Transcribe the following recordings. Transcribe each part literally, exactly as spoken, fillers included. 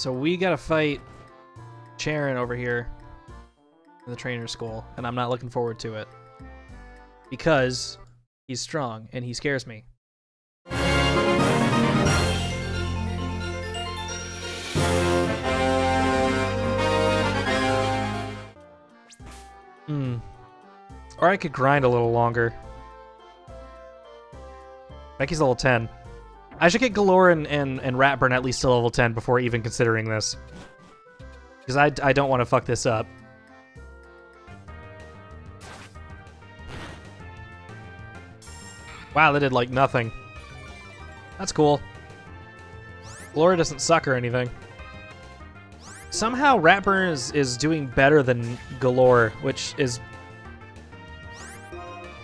So we gotta fight Cheren over here in the trainer school, and I'm not looking forward to it because he's strong and he scares me. Hmm. Or I could grind a little longer. Becky's level ten. I should get Galore and, and, and Ratburn at least to level ten before even considering this. Because I, I don't want to fuck this up. Wow, that did like nothing. That's cool. Galore doesn't suck or anything. Somehow Ratburn is, is doing better than Galore, which is...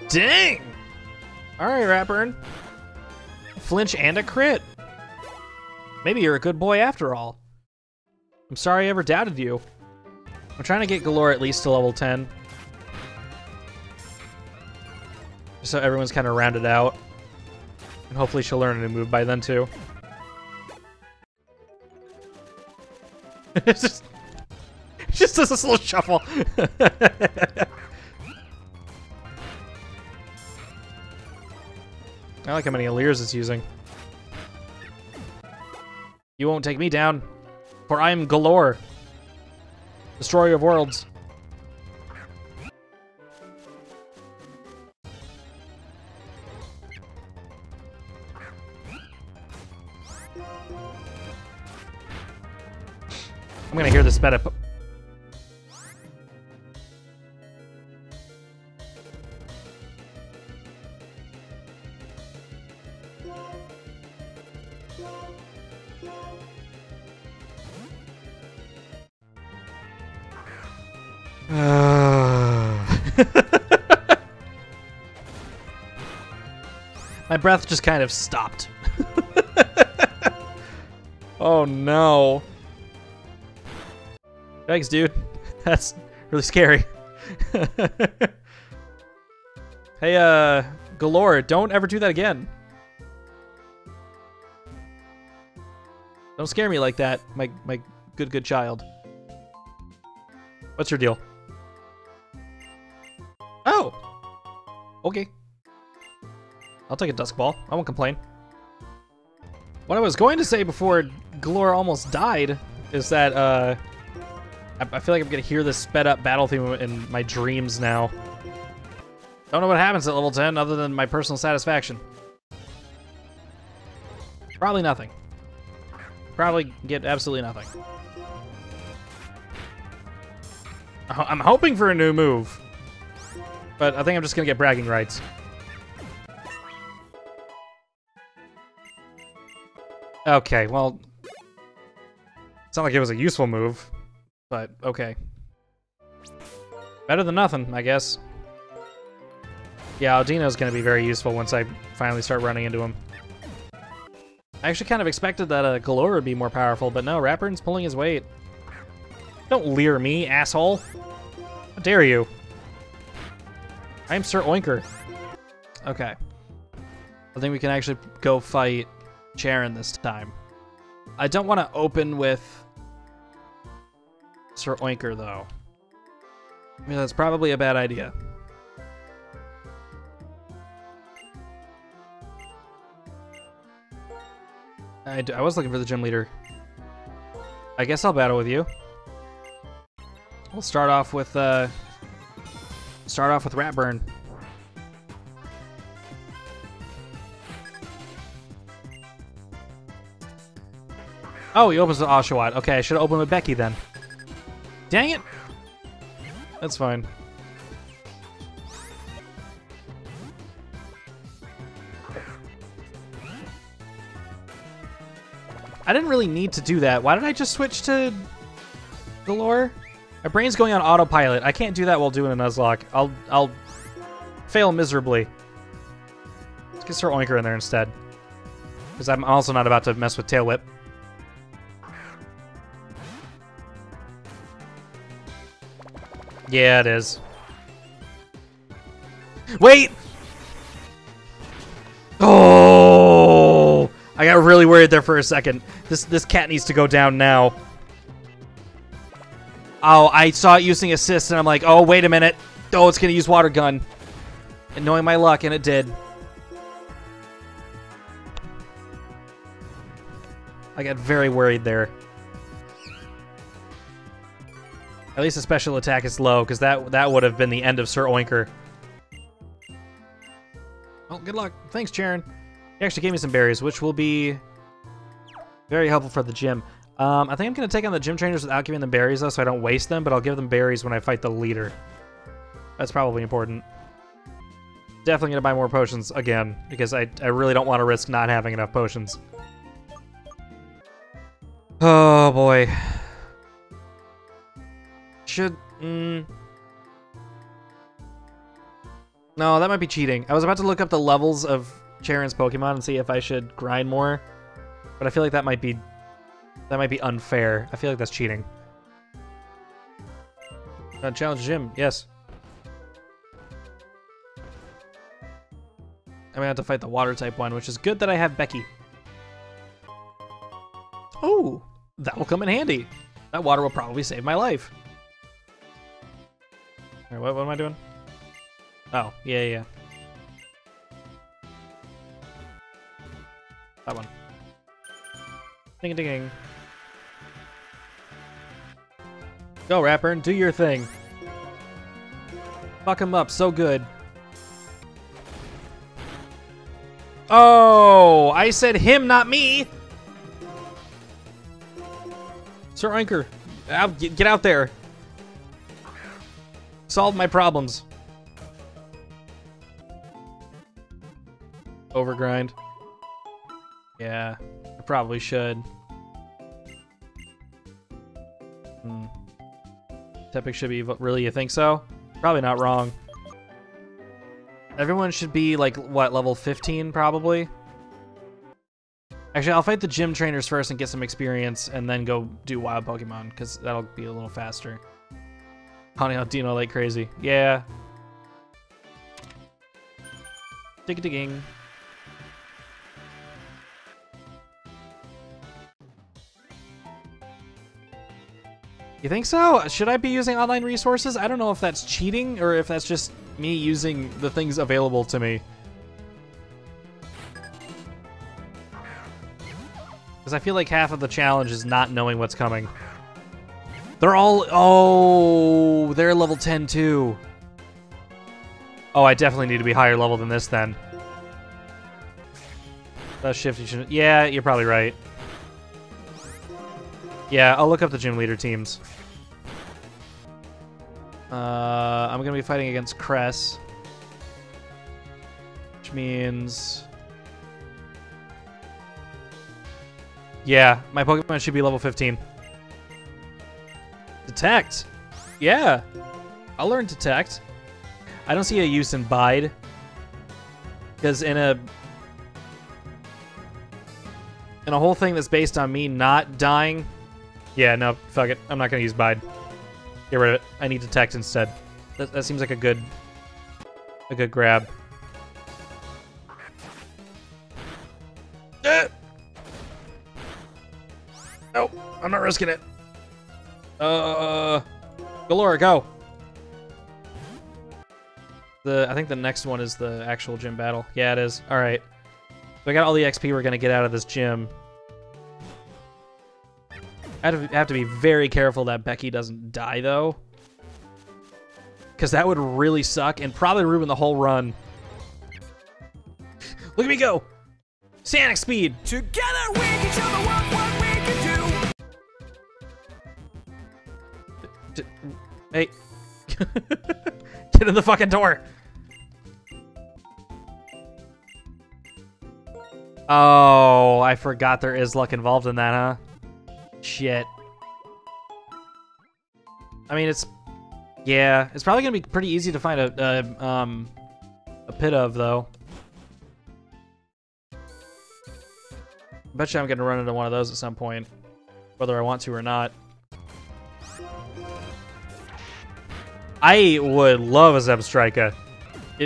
Dang! Alright, Ratburn. Flinch and a crit. Maybe you're a good boy after all. I'm sorry I ever doubted you. I'm trying to get Galore at least to level ten. Just so everyone's kind of rounded out. And hopefully she'll learn a new move by then, too. It's just, it just does this little shuffle. I like how many Allures it's using. You won't take me down, for I am Galore, destroyer of worlds. I'm gonna hear this meta. My breath just kind of stopped. Oh no. Thanks, dude. That's really scary. Hey, uh, Galore, don't ever do that again. Don't scare me like that, my my good, good child. What's your deal? Oh! Okay. I'll take a Dusk Ball. I won't complain. What I was going to say before Galore almost died is that, uh... I feel like I'm gonna hear this sped up battle theme in my dreams now. Don't know what happens at level ten other than my personal satisfaction. Probably nothing. Probably get absolutely nothing. I'm hoping for a new move, but I think I'm just gonna get bragging rights. Okay, well, it's not like it was a useful move. But, okay. Better than nothing, I guess. Yeah, Aldino's going to be very useful once I finally start running into him. I actually kind of expected that uh, Galore would be more powerful, but no, Rappern's pulling his weight. Don't leer me, asshole. How dare you? I am Sir Oinker. Okay. I think we can actually go fight Cheren this time. I don't want to open with... Sir Oinker, though. I mean, that's probably a bad idea. I, d I was looking for the gym leader. I guess I'll battle with you. We'll start off with uh, start off with Ratburn. Oh, he opens with Oshawott. Okay, I should open with Becky then. Dang it! That's fine. I didn't really need to do that. Why did I just switch to Galore? My brain's going on autopilot. I can't do that while doing a Nuzlocke. I'll I'll fail miserably. Let's get Sir Oinker in there instead. Because I'm also not about to mess with Tail Whip. Yeah, it is. Wait! Oh! I got got really worried there for a second. This this cat needs to go down now. Oh, I saw it using assist, and I'm like, oh, wait a minute. Oh, it's going to use water gun. And knowing my luck, and it did. I got very worried there. At least the special attack is low, because that, that would have been the end of Sir Oinker. Oh, good luck. Thanks, Cheren. He actually gave me some berries, which will be very helpful for the gym. Um, I think I'm going to take on the gym trainers without giving them berries, though, so I don't waste them, but I'll give them berries when I fight the leader. That's probably important. Definitely going to buy more potions again, because I, I really don't want to risk not having enough potions. Oh, boy. Should... Mm, no, that might be cheating. I was about to look up the levels of Cheren's Pokemon and see if I should grind more, but I feel like that might be... That might be unfair. I feel like that's cheating. Uh, challenge gym, yes. I'm gonna have to fight the water type one, which is good that I have Becky. Oh, that will come in handy. That water will probably save my life. All right, what, what am I doing? Oh, yeah, yeah. That one. Ding-a-ding-a-ding. Go, Rappern, do your thing. Fuck him up, so good. Oh, I said him, not me. Sir Oinker, get out there. Solve my problems. Overgrind. Yeah, I probably should. Hmm. Tepig should be, really, you think so? Probably not wrong. Everyone should be, like, what, level fifteen, probably? Actually, I'll fight the gym trainers first and get some experience, and then go do wild Pokemon, because that'll be a little faster. Honey, I'll Dino like crazy. Yeah. Dig-a-digging. You think so? Should I be using online resources? I don't know if that's cheating or if that's just me using the things available to me. Because I feel like half of the challenge is not knowing what's coming. They're all... Oh, they're level ten too. Oh, I definitely need to be higher level than this then. That shift you should... Yeah, you're probably right. Yeah, I'll look up the gym leader teams. Uh, I'm going to be fighting against Cress. Which means... Yeah, my Pokemon should be level fifteen. Detect! Yeah! I'll learn Detect. I don't see a use in Bide. Because in a... In a whole thing that's based on me not dying... Yeah, no, fuck it. I'm not going to use Bide. Get rid of it. I need Detect instead. That, that seems like a good a good grab. Uh, no, I'm not risking it. Uh, Galora, go. The I think the next one is the actual gym battle. Yeah, it is. All right. So I got all the X P we're going to get out of this gym. I have to be very careful that Becky doesn't die, though. Because that would really suck and probably ruin the whole run. Look at me go! Sonic speed! Together we can show the world what we can do! Hey. Get in the fucking door! Oh, I forgot there is luck involved in that, huh? Shit. I mean, it's... Yeah, it's probably going to be pretty easy to find a, a, um, a pit of, though. Bet you I'm going to run into one of those at some point, whether I want to or not. I would love a Zebstrika.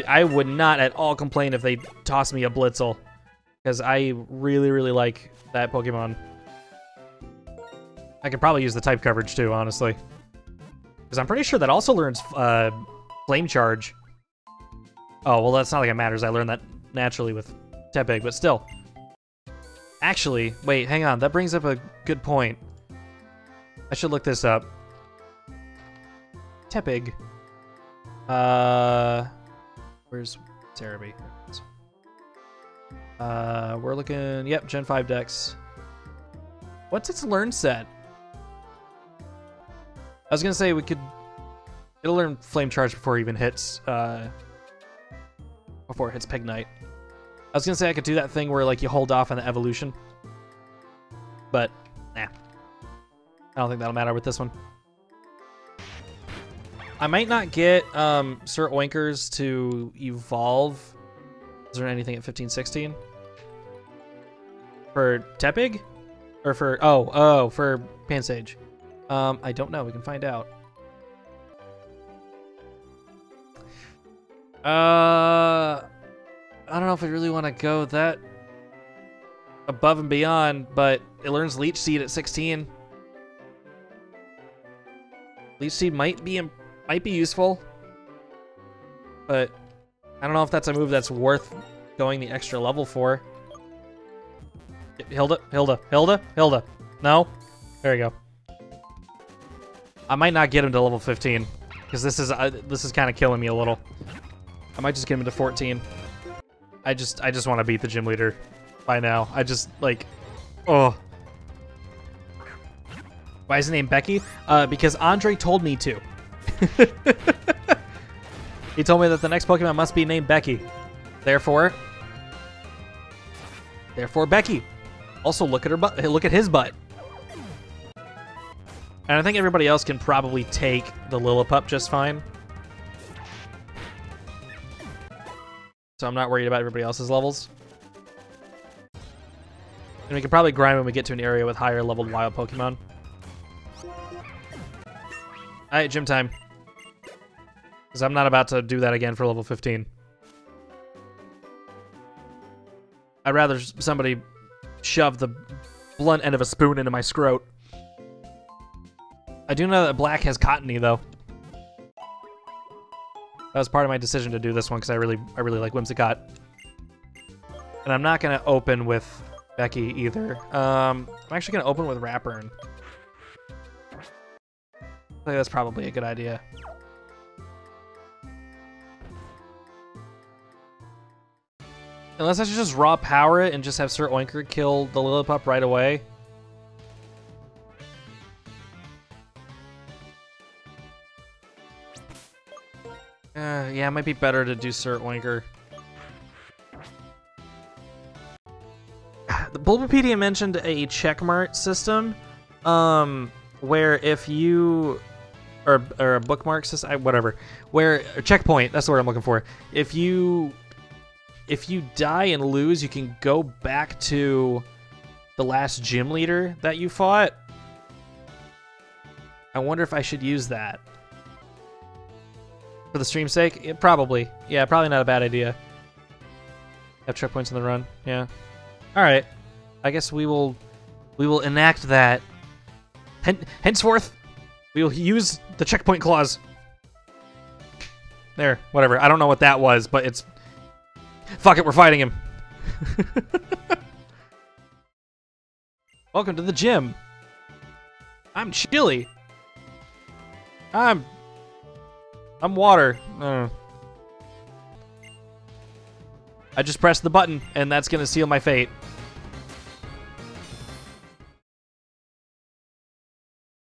I would not at all complain if they tossed me a Blitzle. because I really, really like that Pokemon. I could probably use the type coverage too, honestly. Because I'm pretty sure that also learns uh, Flame Charge. Oh, well, that's not like it matters. I learned that naturally with Tepig, but still. Actually, wait, hang on. That brings up a good point. I should look this up. Tepig. Uh, where's Cerebi? Uh, we're looking... Yep, Gen five Dex. What's its learn set? I was going to say we could... It'll learn Flame Charge before it even hits... Uh, before it hits Pignite. I was going to say I could do that thing where like you hold off on the evolution. But, nah. I don't think that'll matter with this one. I might not get um, Sir Oinkers to evolve. Is there anything at fifteen sixteen? For Tepig? Or for... Oh, oh, for Pansage. Um, I don't know. We can find out. Uh... I don't know if I really want to go that above and beyond, but it learns Leech Seed at sixteen. Leech Seed might be might be useful, but I don't know if that's a move that's worth going the extra level for. Hilda, Hilda, Hilda, Hilda. No, there we go. I might not get him to level fifteen because this is uh, this is kind of killing me a little. I might just get him to fourteen. I just, I just want to beat the gym leader by now. I just, like, oh. Why is his name Becky? Uh, because Andre told me to. He told me that the next Pokemon must be named Becky. Therefore, therefore Becky. Also, look at her butt. Look at his butt. And I think everybody else can probably take the Lillipup just fine. So I'm not worried about everybody else's levels. And we can probably grind when we get to an area with higher leveled wild Pokemon. Alright, gym time. Because I'm not about to do that again for level fifteen. I'd rather somebody shove the blunt end of a spoon into my scrot. I do know that black has cottony, though. That was part of my decision to do this one because I really, I really like Whimsicott, and I'm not gonna open with Becky either. Um, I'm actually gonna open with Rappern. I think that's probably a good idea. Unless I should just raw power it and just have Sir Oinker kill the Lillipup right away. Uh, yeah, it might be better to do Sir Oinker. The Bulbapedia mentioned a checkmark system, um, where if you, or or a bookmark system, whatever, where a checkpoint. That's the word I'm looking for. If you, if you die and lose, you can go back to the last gym leader that you fought. I wonder if I should use that. For the stream's sake? It probably. Yeah, probably not a bad idea. Have trip points in the run. Yeah. Alright. I guess we will we will enact that. Hen henceforth, we will use the checkpoint clause. There. Whatever. I don't know what that was, but it's... Fuck it, we're fighting him. Welcome to the gym. I'm Chili. I'm... I'm water. Uh, I just pressed the button, and that's gonna seal my fate.